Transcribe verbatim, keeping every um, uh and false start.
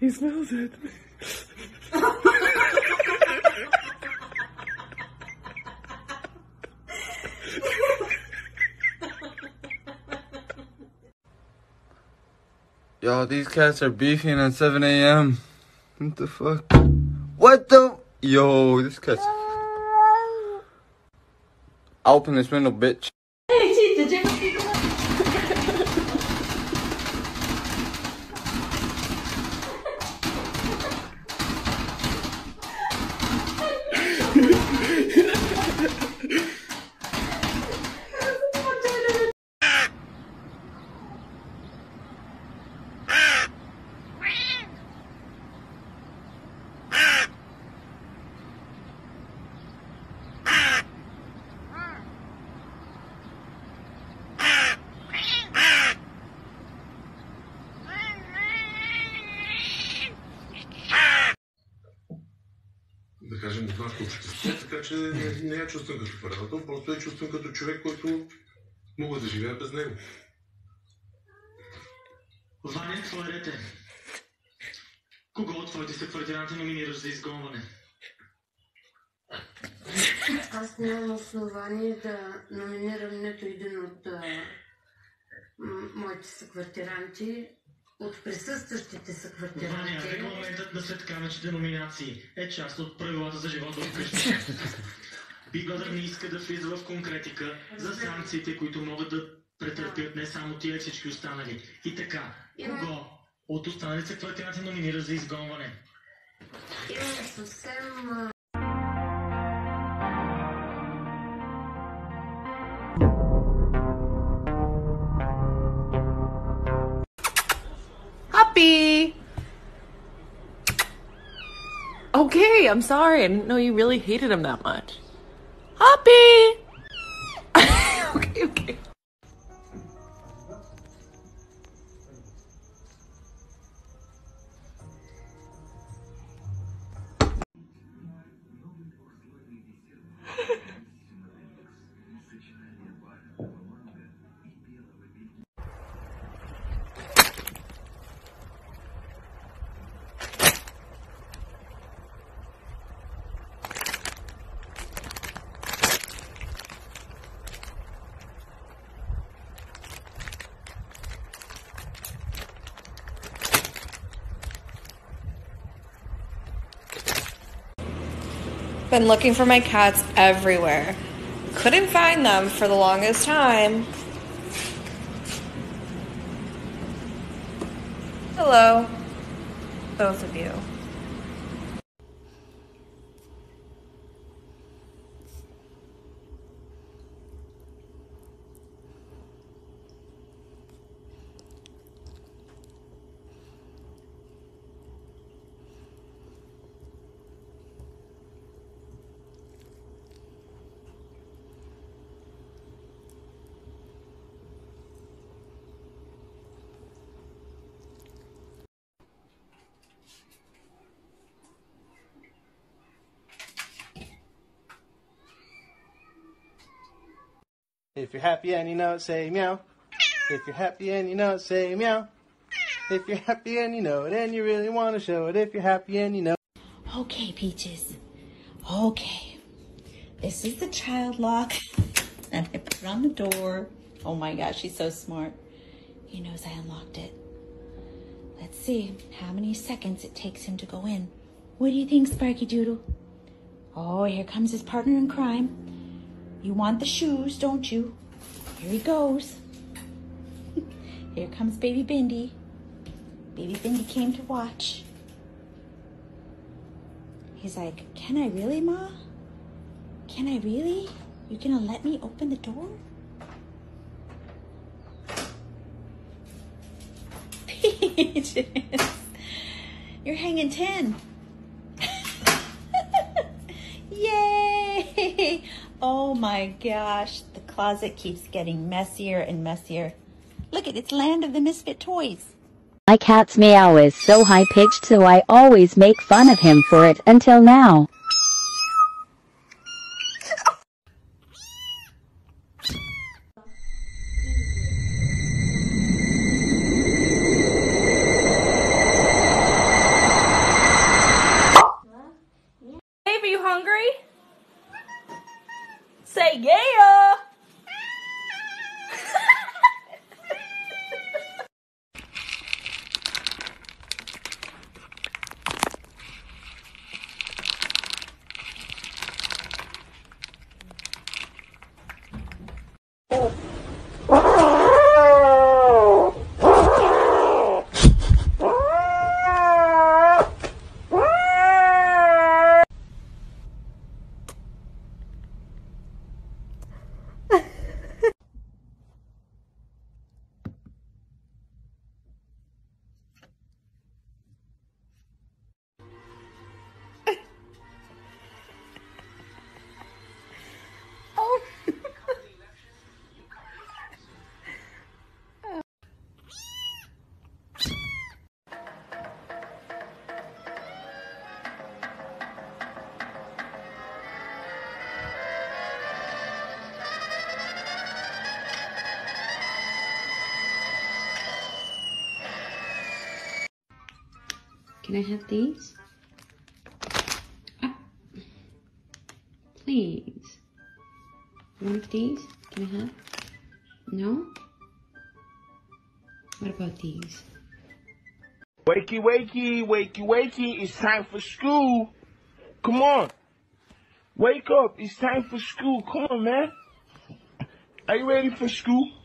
He smells it. Yo, these cats are beefing at seven A M What the fuck? What the? Yo, this cat's... I'll open this window, bitch. Hey, did you see the Кажем, не знам какво чувствам. Така че не, не я чувствам като парадото, просто я чувствам като човек, който мога да живея без него. Ваня, твой ред е. Кого от твоите съквартиранти номинираш за изгонване? Аз нямам основание да номинирам нито един от а, моите съквартиранти. От присъстващите са квартиранти. Ваня, регламентът на светкавечните номинации е част от правилата за живота в къщи. Big Brother не иска да влиза в конкретика за санкциите, които могат да претърпят не само тия, всички останали. И така, кого от останалите квартиранти номинира за изгонване? Имаме съвсем... Okay, I'm sorry. I didn't know you really hated him that much. Hoppy! Okay, okay. Been looking for my cats everywhere. Couldn't find them for the longest time. Hello, both of you. If you're happy and you know it, say meow. If you're happy and you know it, say meow. If you're happy and you know it, and you really want to show it, if you're happy and you know it. Okay, Peaches. Okay. This is the child lock that I put on the door. Oh my gosh, she's so smart. He knows I unlocked it. Let's see how many seconds it takes him to go in. What do you think, Sparky Doodle? Oh, here comes his partner in crime. You want the shoes, don't you? Here he goes. Here comes Baby Bindi. Baby Bindi came to watch. He's like, can I really, Ma? Can I really? You gonna let me open the door? Peaches, you're hanging ten. Yay! Oh my gosh, the closet keeps getting messier and messier. Look at it's Land of the Misfit Toys. My cat's meow is so high-pitched, so I always make fun of him for it until now. Can I have these? Ah, please. One of these? Can I have? No? What about these? Wakey, wakey, wakey, wakey. It's time for school. Come on. Wake up. It's time for school. Come on, man. Are you ready for school?